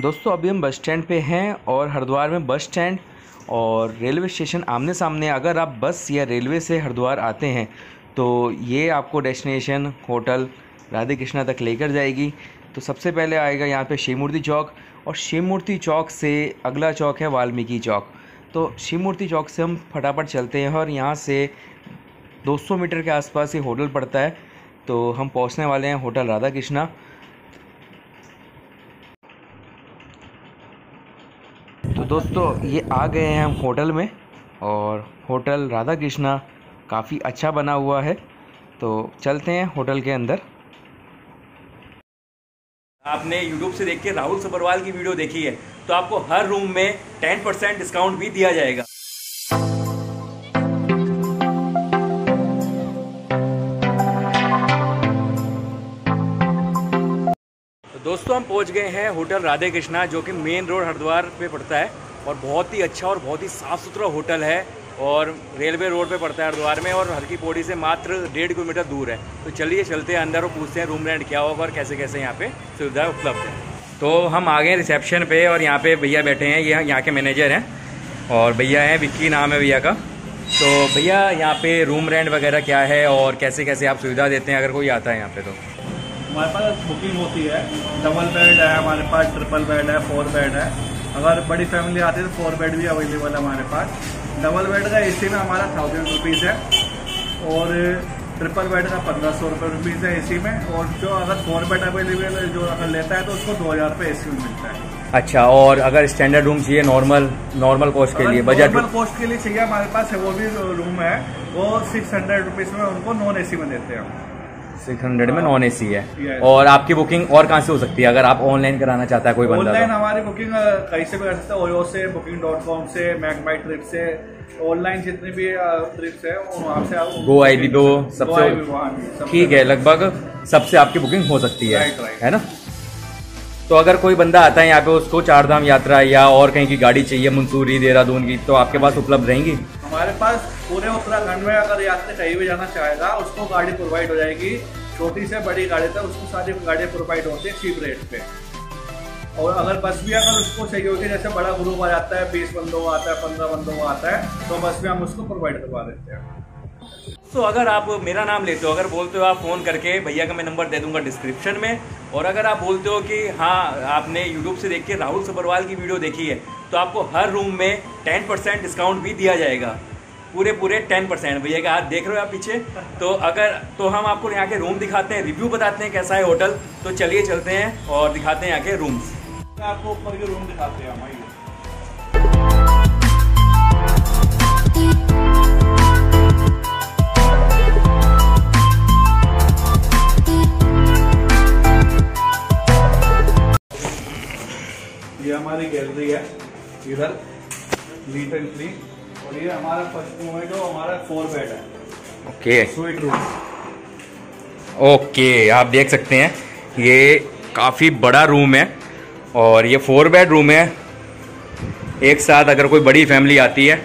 दोस्तों अभी हम बस स्टैंड पे हैं और हरिद्वार में बस स्टैंड और रेलवे स्टेशन आमने सामने। अगर आप बस या रेलवे से हरिद्वार आते हैं तो ये आपको डेस्टिनेशन होटल राधा कृष्णा तक लेकर जाएगी। तो सबसे पहले आएगा यहाँ पे शिवमूर्ति चौक और शिवमूर्ति चौक से अगला चौक है वाल्मीकि चौक। तो शिवमूर्ति चौक से हम फटाफट चलते हैं और यहाँ से 200 मीटर के आसपास ये होटल पड़ता है। तो हम पहुँचने वाले हैं होटल राधा कृष्णा। तो दोस्तों ये आ गए हैं हम होटल में और होटल राधा कृष्णा काफ़ी अच्छा बना हुआ है। तो चलते हैं होटल के अंदर। आपने YouTube से देख के राहुल सब्बरवाल की वीडियो देखी है तो आपको हर रूम में 10% डिस्काउंट भी दिया जाएगा। दोस्तों हम पहुंच गए हैं होटल राधा कृष्णा जो कि मेन रोड हरिद्वार पे पड़ता है और बहुत ही अच्छा और बहुत ही साफ़ सुथरा होटल है और रेलवे रोड पे पड़ता है हरिद्वार में और हर की पौड़ी से मात्र 1.5 किलोमीटर दूर है। तो चलिए चलते हैं अंदर और पूछते हैं रूम रेंट क्या होगा और कैसे कैसे यहाँ पे सुविधा उपलब्ध है। तो हम आ गए हैं रिसेप्शन पे और यहाँ पे भैया बैठे हैं, ये यहाँ के मैनेजर हैं और भैया हैं विक्की नाम है भैया का। तो भैया यहाँ पे रूम रेंट वगैरह क्या है और कैसे कैसे आप सुविधा देते हैं अगर कोई आता है यहाँ पे? तो हमारे पास बुकिंग होती है, डबल बेड है हमारे पास, ट्रिपल बेड है, 4 बेड है। अगर बड़ी फैमिली आती है तो 4 बेड भी अवेलेबल है हमारे पास। डबल बेड का एसी में हमारा 1000 रुपीज़ है और ट्रिपल बेड का 1500 रुपये है एसी में। और जो अगर 4 बेड अवेलेबल जो अगर लेता है तो उसको 2000 रुपये एसी में मिलता है। अच्छा, और अगर स्टैंडर्ड रूम चाहिए नॉर्मल कॉस्ट के लिए, बजट कॉस्ट के लिए चाहिए हमारे पास वो भी रूम है, वो 600 रुपीज़ में उनको नॉन एसी में देते हैं। 600 में नॉन एसी है। और आपकी बुकिंग और कहाँ से हो सकती है अगर आप ऑनलाइन कराना चाहता है कोई बंदा? ऑनलाइन हमारी बुकिंग कहीं से भी कर सकते हैं, ओयो से, booking.com से, मैगमाई ट्रिप से, ऑनलाइन जितने भी ट्रिप्स है वहाँ से आप गो आई बी सबसे ठीक है, लगभग सबसे आपकी बुकिंग हो सकती है ना। तो अगर कोई बंदा आता है यहाँ पे उसको 4 धाम यात्रा या और कहीं की गाड़ी चाहिए मंसूरी देहरादून की तो आपके पास उपलब्ध रहेंगी? हमारे पास पूरे उत्तराखंड में अगर यात्रा कहीं भी जाना चाहेगा उसको गाड़ी प्रोवाइड हो जाएगी, छोटी से बड़ी गाड़ी तक उसको सारी गाड़ियाँ प्रोवाइड होती है चीप रेट पे। और अगर बस भी अगर उसको चाहिए होगी, जैसे बड़ा ग्रुप आ जाता है, 20 बंदों का आता है, 15 बंदों का आता है, तो बस भी हम उसको प्रोवाइड करवा देते हैं। तो अगर आप मेरा नाम लेते हो, अगर बोलते हो आप फ़ोन करके, भैया का मैं नंबर दे दूंगा डिस्क्रिप्शन में, और अगर आप बोलते हो कि हाँ आपने YouTube से देख के राहुल सब्बरवाल की वीडियो देखी है तो आपको हर रूम में 10% डिस्काउंट भी दिया जाएगा, पूरे 10%। भैया का हाथ देख रहे हो आप पीछे। तो अगर तो हम आपको यहाँ के रूम दिखाते हैं, रिव्यू बताते हैं कैसा है होटल। तो चलिए चलते हैं और दिखाते हैं यहाँ के रूम्स। आपको ऊपर के रूम दिखाते हैं हमारे। ये हमारी गैलरी है इधर, नीट एंड क्लीन। और ये हमारा फर्स्ट रूम है जो हमारा 4 बेड है। Okay, suite room. ओके, आप देख सकते हैं ये काफ़ी बड़ा रूम है और ये 4 बेड रूम है। एक साथ अगर कोई बड़ी फैमिली आती है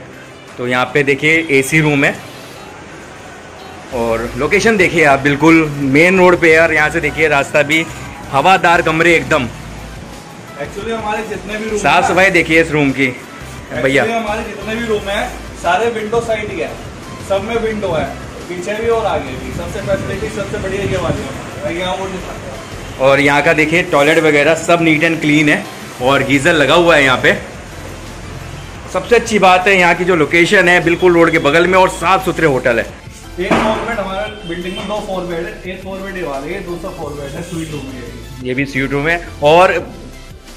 तो यहाँ पे देखिए एसी रूम है। और लोकेशन देखिए आप, बिल्कुल मेन रोड पे है और यहाँ से देखिए रास्ता भी, हवादार कमरे एकदम। एक्चुअली हमारे जितने भी रूम, साफ सफाई देखिए इस रूम की भैया। हमारे जितने भी रूम है सारे विंडो साइड ही है, सब में विंडो है, पीछे भी और आगे भी। सबसे फैसिलिटी सबसे बढ़िया ये वाली है। और यहाँ का देखिए टॉयलेट वगैरह सब नीट एंड क्लीन है और गीजर लगा हुआ है यहाँ पे। सबसे अच्छी बात है यहाँ की जो लोकेशन है बिल्कुल रोड के बगल में और साफ सुथरे होटल है। एक 4 बेड हमारा बिल्डिंग में, 2 4 बेड है, एक 4 बेड वाले है, 204 बेड है, स्वीट रूम है। ये भी स्वीट रूम है। और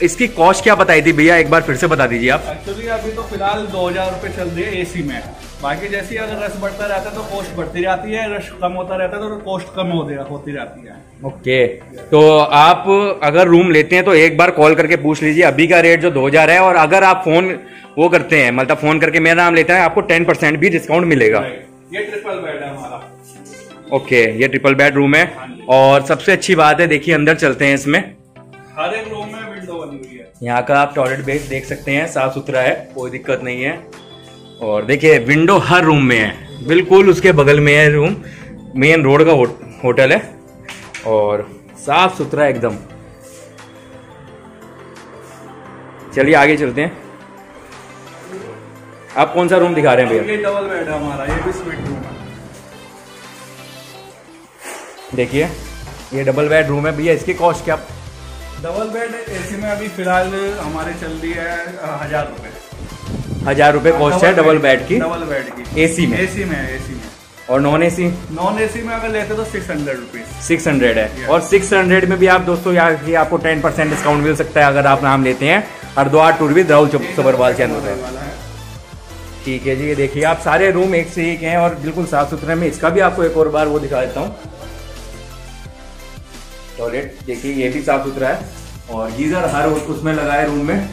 इसकी कॉस्ट क्या बताई थी भैया, एक बार फिर से बता दीजिए आप। एक्चुअली अभी तो फिलहाल 2000 रुपये चल रही है एसी में, बाकी जैसे अगर रश बढ़ता रहता है तो कॉस्ट बढ़ती जाती है, रश कम होता रहता है तो कॉस्ट कम होती जाती है। ओके, तो आप अगर रूम लेते हैं तो एक बार कॉल करके पूछ लीजिए। अभी का रेट जो 2000 है और अगर आप फोन वो करते हैं, मतलब फोन करके मेरा नाम लेते हैं, आपको 10% भी डिस्काउंट मिलेगा। ये ट्रिपल बेड है हमारा। ओके, ये ट्रिपल बेड रूम है और सबसे अच्छी बात है, देखिए अंदर चलते हैं, इसमें हर एक रूम में विंडो बनी हुई है। यहाँ का आप टॉयलेट बेस देख सकते हैं, साफ सुथरा है, कोई दिक्कत नहीं है। और देखिए विंडो हर रूम में है, बिल्कुल उसके बगल में है रूम। मेन रोड का होटल है और साफ सुथरा एकदम। चलिए आगे चलते हैं। आप कौन सा रूम दिखा रहे हैं भैया? डबल बेड है हमारा, ये भी स्वीट रूम है। देखिए ये डबल बेड रूम है भैया, इसकी कॉस्ट क्या? डबल बेड एसी में अभी फिलहाल हमारे चल रही है 1000 रुपये। 1000 रुपये कॉस्ट है डबल बेड की, डबल बेड की एसी में। और नॉन एसी में अगर लेते तो 600 रुपीज 600 है। और 600 में भी आप दोस्तों यहाँ आपको 10% डिस्काउंट मिल सकता है अगर आप नाम लेते हैं Haridwar tour with Rahul Sabharwal channel पर। ठीक है जी, ये देखिए आप सारे रूम एक से एक हैं और बिल्कुल साफ सुथरे में। इसका भी आपको एक और बार वो दिखा देता हूँ। टॉयलेट देखिए ये भी साफ सुथरा है और गीजर हर उसमें लगा है रूम में।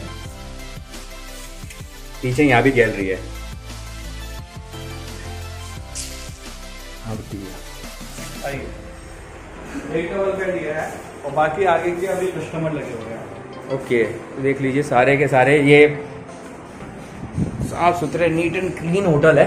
पीछे यहाँ भी गैलरी है। एक डबल बेड है और बाकी आगे के अभी कस्टमर लगे हुए हैं। ओके, देख लीजिए सारे के सारे ये साफ सुथरे नीट एंड क्लीन होटल है।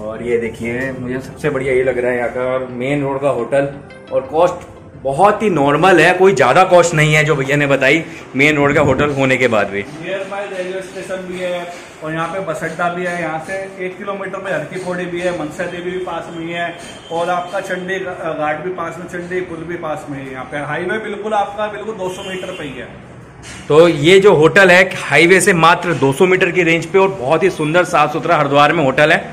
और ये देखिए मुझे सबसे बढ़िया ये लग रहा है यहाँ का, और मेन रोड का होटल और कॉस्ट बहुत ही नॉर्मल है, कोई ज़्यादा कॉस्ट नहीं है जो भैया ने बताई मेन रोड का होटल होने के बाद भी। नियर बाय रेलवे स्टेशन भी है और यहाँ पे बस अड्डा भी है। यहाँ से 1 किलोमीटर में हर की पौड़ी भी है, मनसा देवी भी पास में ही है और आपका चंडी घाट भी पास में, चंडी पुल भी पास में ही है। यहाँ पे हाईवे बिल्कुल आपका बिल्कुल 200 मीटर पे ही है। तो ये जो होटल है हाईवे से मात्र 200 मीटर की रेंज पे और बहुत ही सुंदर साफ सुथरा हरिद्वार में होटल है।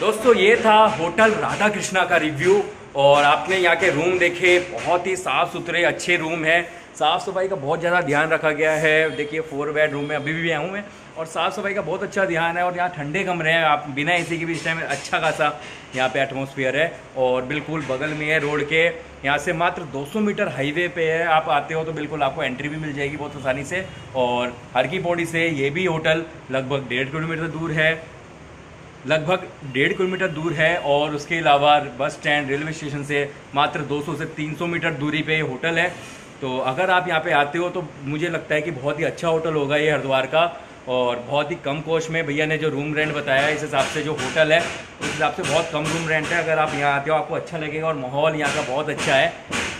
दोस्तों ये था होटल राधा कृष्णा का रिव्यू और आपने यहाँ के रूम देखे, बहुत ही साफ़ सुथरे अच्छे रूम है। साफ़ सफाई का बहुत ज़्यादा ध्यान रखा गया है। देखिए 4 बेड रूम है, अभी भी आया हूँ मैं, और साफ़ सफाई का बहुत अच्छा ध्यान है। और यहाँ ठंडे कमरे हैं, आप बिना एसी के भी इस टाइम अच्छा खासा यहाँ पे एटमॉस्फेयर है और बिल्कुल बगल में है रोड के। यहाँ से मात्र 200 मीटर हाईवे पे है, आप आते हो तो बिल्कुल आपको एंट्री भी मिल जाएगी बहुत आसानी से। और हर की पौड़ी से ये भी होटल लगभग 1.5 किलोमीटर दूर है, लगभग 1.5 किलोमीटर दूर है। और उसके अलावा बस स्टैंड रेलवे स्टेशन से मात्र 200 से 300 मीटर दूरी पे होटल है। तो अगर आप यहाँ पे आते हो तो मुझे लगता है कि बहुत ही अच्छा होटल होगा ये हरिद्वार का। और बहुत ही कम कॉस्ट में भैया ने जो रूम रेंट बताया इस हिसाब से जो होटल है उस हिसाब से बहुत कम रूम रेंट है। अगर आप यहाँ आते हो आपको अच्छा लगेगा और माहौल यहाँ का बहुत अच्छा है।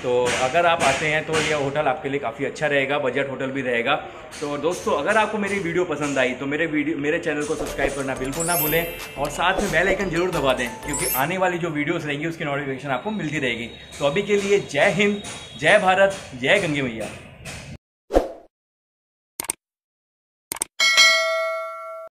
तो अगर आप आते हैं तो यह होटल आपके लिए काफ़ी अच्छा रहेगा, बजट होटल भी रहेगा। तो दोस्तों अगर आपको मेरी वीडियो पसंद आई तो मेरे चैनल को सब्सक्राइब करना बिल्कुल ना भूलें और साथ में बेल आइकन जरूर दबा दें क्योंकि आने वाली जो वीडियोस रहेंगी उसकी नोटिफिकेशन आपको मिलती रहेगी। तो अभी के लिए जय हिंद, जय भारत, जय गंगे मैया।